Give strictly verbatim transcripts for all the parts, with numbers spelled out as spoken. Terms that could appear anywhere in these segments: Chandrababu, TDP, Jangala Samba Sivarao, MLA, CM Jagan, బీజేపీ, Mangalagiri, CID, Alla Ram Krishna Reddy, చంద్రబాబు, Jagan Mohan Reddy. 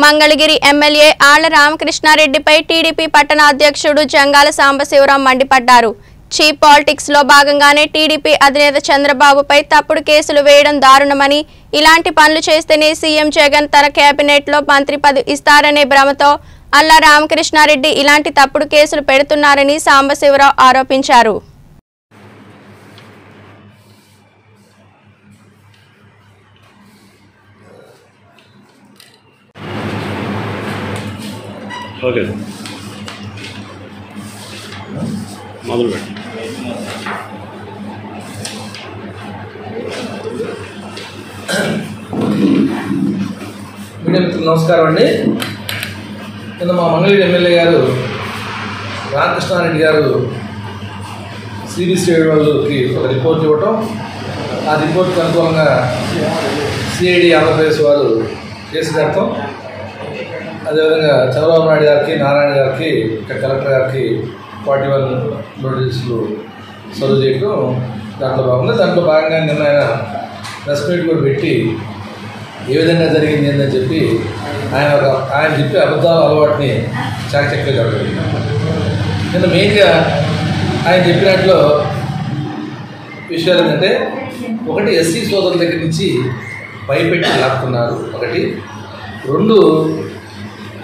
Mangalagiri M L A Alla Ram Krishna Reddy Pai T D P Patana Adhyakshudu Jangala Samba Sivarao Mandipadaru. Cheap politics lo bhagangane T D P Adhineta Chandrababu Pai Tappudu Kesulu Veyadam Darunamani Ilanti Panlu Chestene C M Jagan Tana Cabinet lo Mantri Padu Istarane Bhramato Alla Ram Krishna Reddy Ilanti Tappudu Kesulu Pedutunnarani Samba Sivarao Aropincharu. Okay. Mother. Namaskaram andi. Ninna ma Mangalagiri M L A garu Ram Krishna Reddy garu C B C valluki oka report ivvatam aa report kanuganga C I D Alabes varu case jartho Adavanga, Chandrababu Naidu gariki, Narayana gariki, Collector gariki, forty-one notices serve cheyadam, dantlo bhaganga, dantlo bhaganga ninna ayana press meet kuda petti, ee vidhanga jarigindi ani cheppi, ayana oka ayana cheppe abadhalu alavatni chakchakya jarugindi. Ninna main ga ayana cheppinatlo vishayam endante okati S C sodala daggara nunchi bayapetti laaktunnaru okati rendu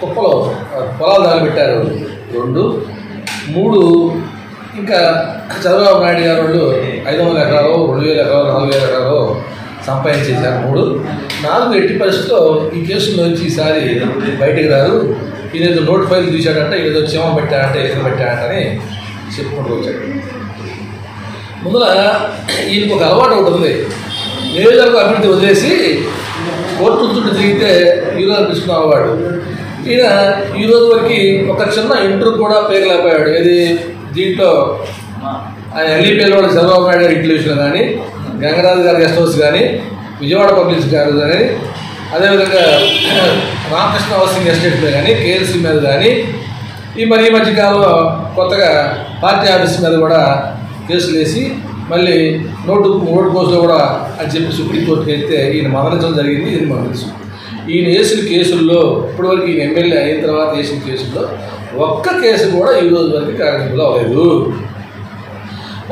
కుప్పలో పొలాలు తగలబెట్టారు రెండు మూడు ఇంకా చంద్రబాబు నాయుడు గారు వాళ్ళు ఐదు వందల ఎకరాలు రెండు వేల ఎకరాలు నాలుగు వేల ఎకరాలు సంపాదించేశారు మూడు నాలుగు ఎట్టి పరిస్థితుల్లో ఈ కేసులో నుంచి ఈసారి బయటకు రారు ఈయనేదో నోట్ ఫైల్ తీశాడంట ఏదో క్షేమం పెట్టాడంటే ఏదో పెట్టాడంటని చెప్పుకుంటూ వచ్చాడు ముందర ఈయనకు ఒక అలవాటు ఒకటి ఉంది నియోజకవర్గ అభివృద్ధి వదిలేసి కోర్టు చుట్టూ తిరిగితే ఈరోజు తీసుకున్నావు వాడు ఈయన ఈ రోజు వరకు ఒక చిన్న ఇంటర్ కూడా పేగలేకపోయాడు ఇది దీంట్లో ఆయన ఎల్ఈపీఎల్ వాడు చంద్రబాబు నాయుడు గారి ఇంటి విషయంలో కానీ గంగరాజు గారి గెస్ట్ హౌస్ కానీ విజయవాడ పబ్లిక్ గారు కానీ అదేవిధంగా రామకృష్ణ హౌసింగ్ ఎస్టేట్ మీద కానీ కేఎల్సీ మీద కానీ ఈ మరి ఈ మధ్యకాలంలో కొత్తగా పార్టీ ఆఫీస్ మీద కూడా కేసులు వేసి మళ్ళీ నోటు ఓటు కోర్సులో కూడా అని చెప్పి సుప్రీంకోర్టుకి వెళ్తే ఈయన మరణించడం జరిగింది ఇది మరణించు ఈయన వేసిన కేసుల్లో ఇప్పటివరకు ఈయన ఎమ్మెల్యే అయిన తర్వాత వేసిన కేసుల్లో ఒక్క కేసు కూడా ఈ రోజు వరకు కార్యక్రమంలో అవ్వలేదు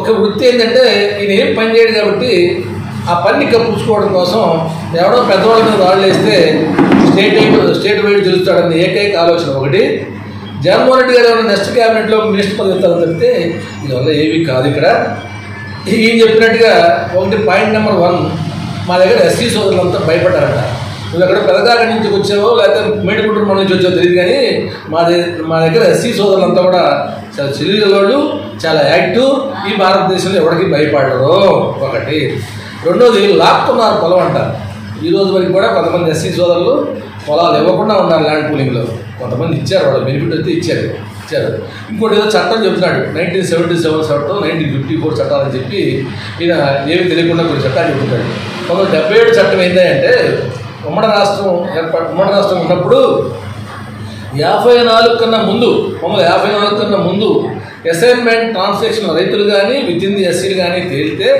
ఒక వృత్తి ఏంటంటే ఈయన ఏం పని చేయడు కాబట్టి ఆ పని కప్పించుకోవడం కోసం ఎవడో పెద్దవాళ్ళ మీద వాళ్ళు వేస్తే స్టేట్ స్టేట్ వైడ్ తెలుస్తాడని ఏకైక ఆలోచన ఒకటి జగన్మోహన్ రెడ్డి గారు ఏమైనా నెక్స్ట్ క్యాబినెట్లో మినిస్టర్ పదవి ఇస్తారని చెప్తే ఇవల్ల ఏమీ కాదు ఇక్కడ ఈయన చెప్పినట్టుగా ఒకటి పాయింట్ నెంబర్ వన్ మా దగ్గర ఎస్సీ సోదరులంతా భయపడ్డారట నువ్వు అక్కడ పెదకాడ నుంచి వచ్చావో లేకపోతే మేడి కుటుంబం నుంచి వచ్చావో తెలియదు కానీ మా దగ్గర మా దగ్గర ఎస్సీ సోదరులంతా కూడా చాలా చెల్లిగలవాళ్ళు చాలా యాక్టివ్ ఈ భారతదేశంలో ఎవరికి భయపడరు ఒకటి రెండోది లాక్కున్నారు పొలం అంటారు ఈరోజు వరకు కూడా కొంతమంది ఎస్సీ సోదరులు పొలాలు ఇవ్వకుండా ఉన్నారు ల్యాండ్ పూలింగ్లో కొంతమంది ఇచ్చారు వాళ్ళు బెనిఫిట్ అయితే ఇచ్చారు ఇచ్చారు ఇంకోటి ఏదో చట్టం చెప్తున్నాడు నైన్టీన్ సెవెంటీ సెవెన్ చట్టం నైన్టీన్ ఫిఫ్టీ ఫోర్ చట్టాలని చెప్పి ఈయన ఏమి తెలియకుండా కొన్ని చట్టాలు చెప్తున్నాడు కొంత డెబ్బై ఏడు చట్టం ఏంటంటే ఉమ్మడి రాష్ట్రం ఏర్పాటు ఉమ్మడి రాష్ట్రం ఉన్నప్పుడు యాభై నాలుగు కన్నా ముందు మమ్మల్ని యాభై నాలుగు కన్నా ముందు అసైన్మెంట్ ట్రాన్సాక్షన్ రైతులు కానీ విత్ ఇన్ ది ఎస్సీలు కానీ తేలితే